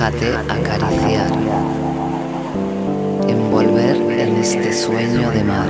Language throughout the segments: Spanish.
Déjate acariciar, envolver en este sueño de mar.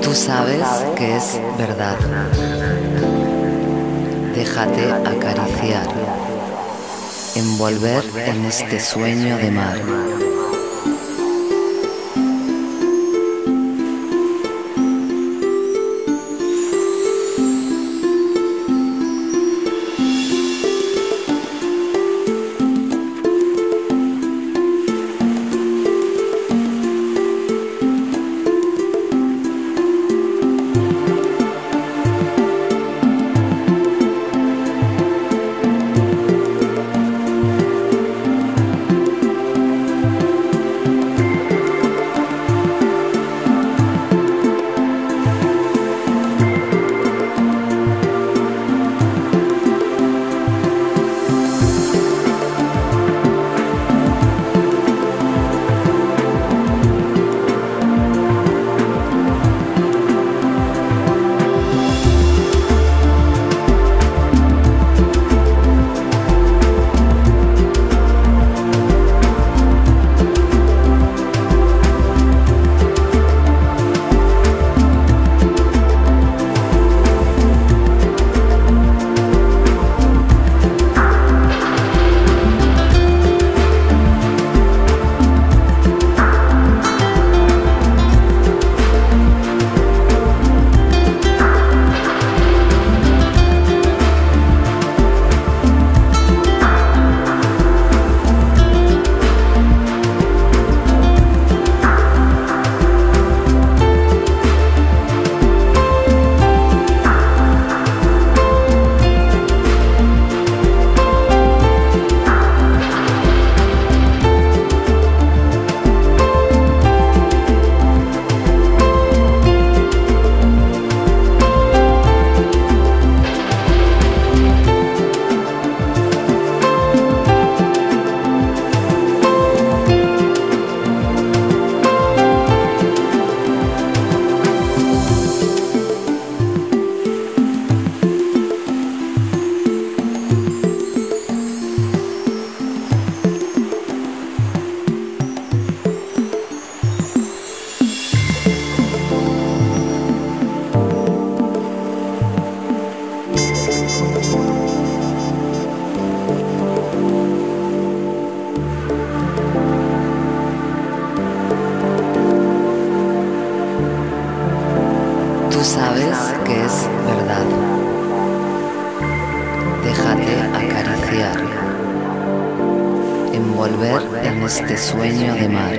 Tú sabes que es verdad. Déjate acariciar, envolver en este sueño de mar. Tú sabes que es verdad. Déjate acariciar, envolver en este sueño de mar.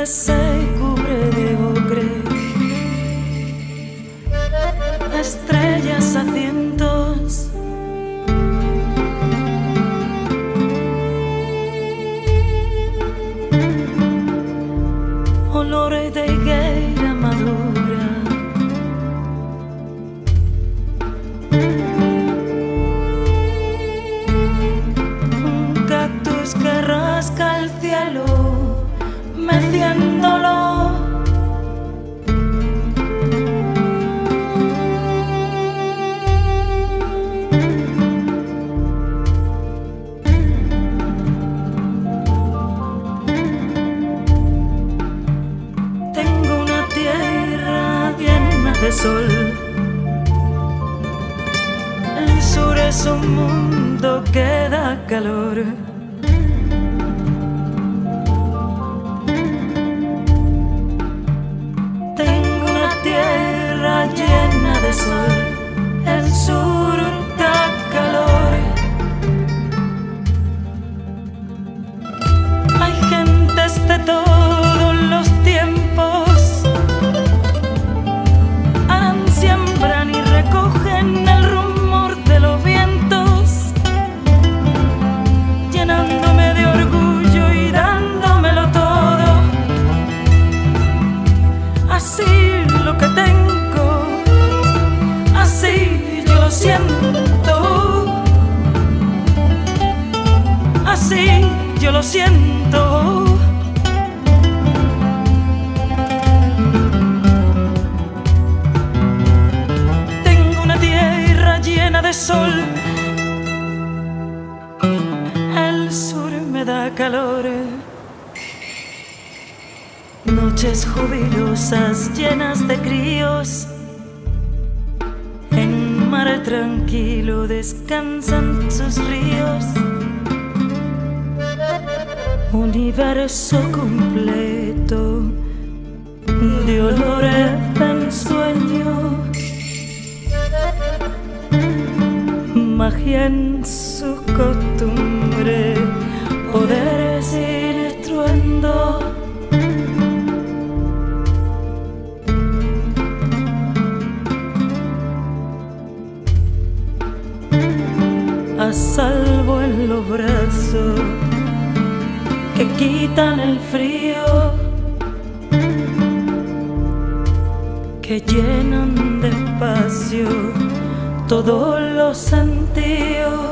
besa y cubre de ocre a estrellas a cientos. Olor de higuera madura, un cactus que rasca el cielo meciéndolo. Tengo una tierra llena de sol, el sur es un mundo que da calor. Llena de sol, el sur da calor. Hay gentes de todos los tiempos, harán, siembran y recogen el rumor de los vientos, llenándome de orgullo y dándomelo todo. Así lo que tengo, así yo lo siento, así yo lo siento. Tengo una tierra llena de sol, el sur me da calor. Noches jubilosas llenas de críos, mar tranquilo descansan sus ríos. Universo completo de olores de ensueño, magia en su costumbre, poderes y estruendo. A salvo en los brazos que quitan el frío, que llenan de espacio todos los sentidos.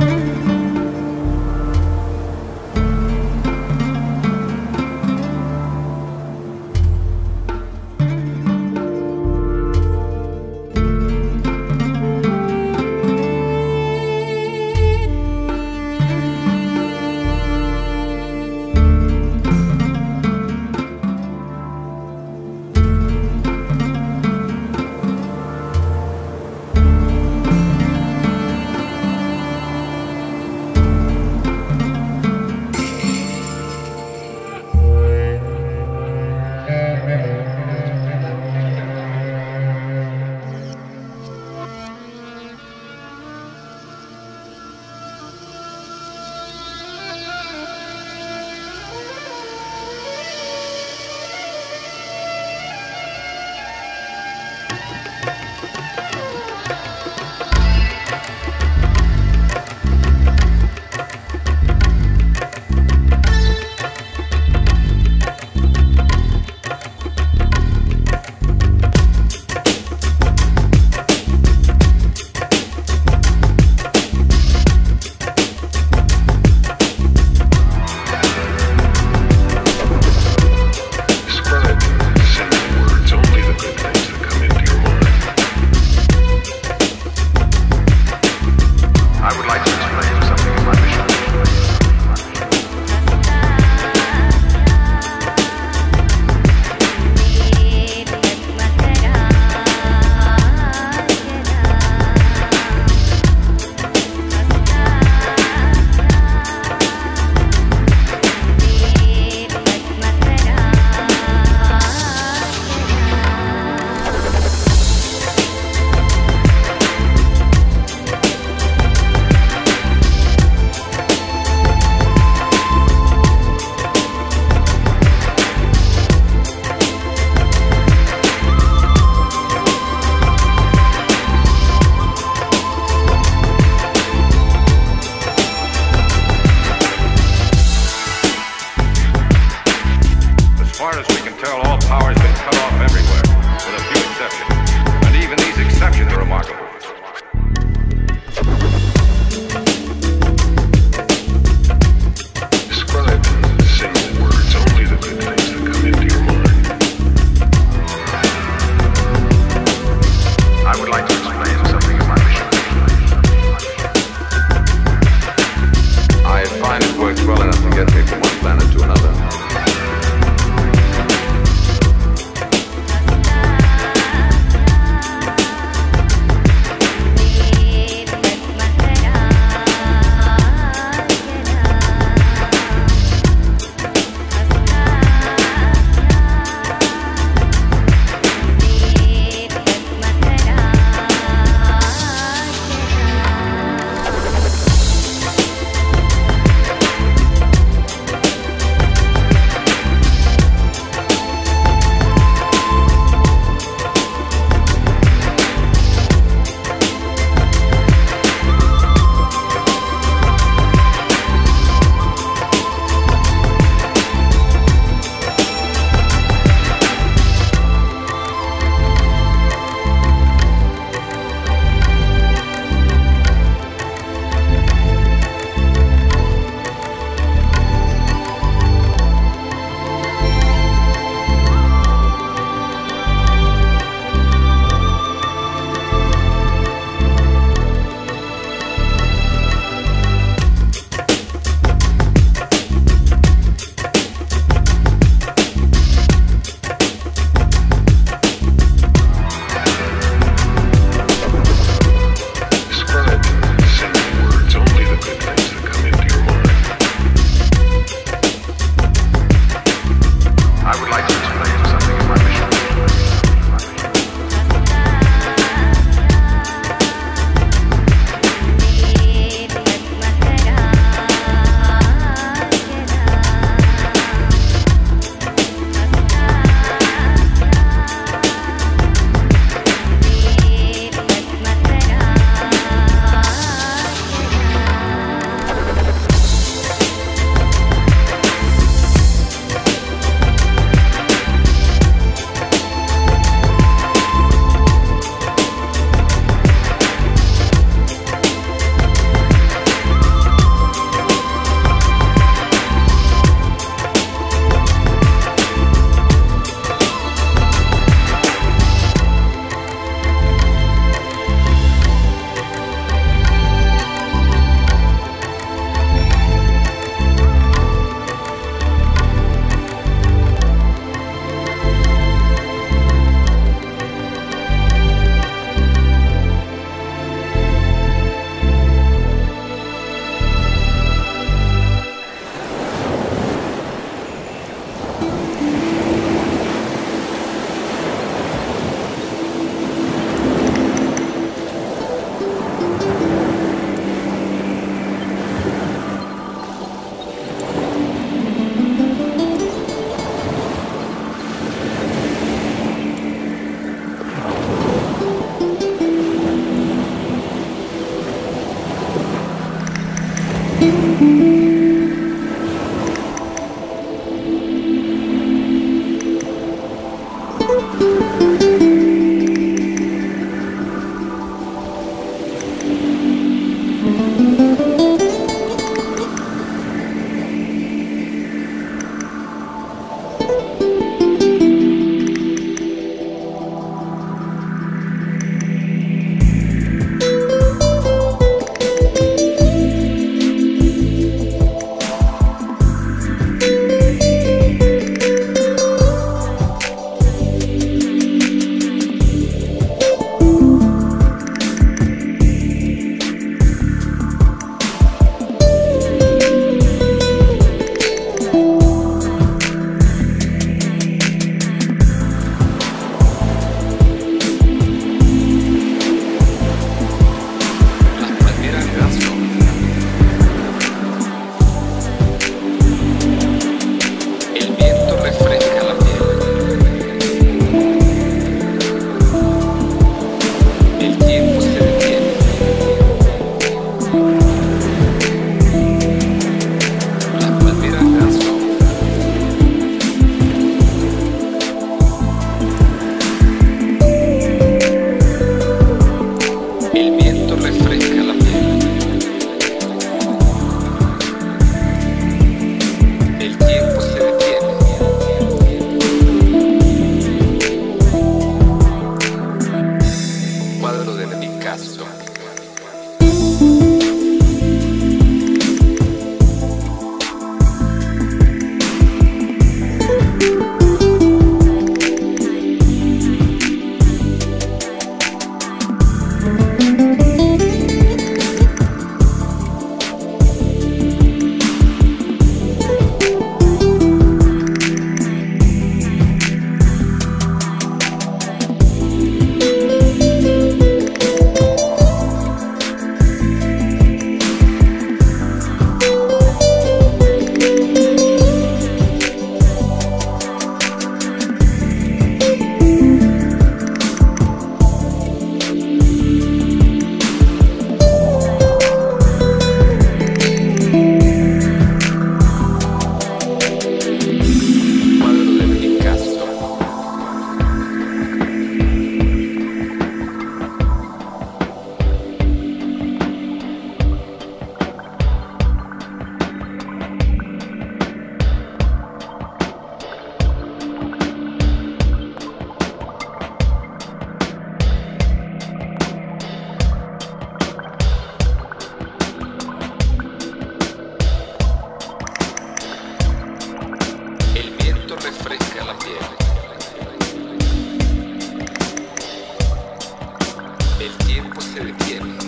El tiempo se detiene.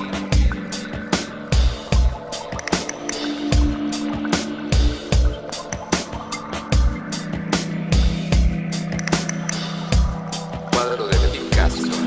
Cuadro de Picasso.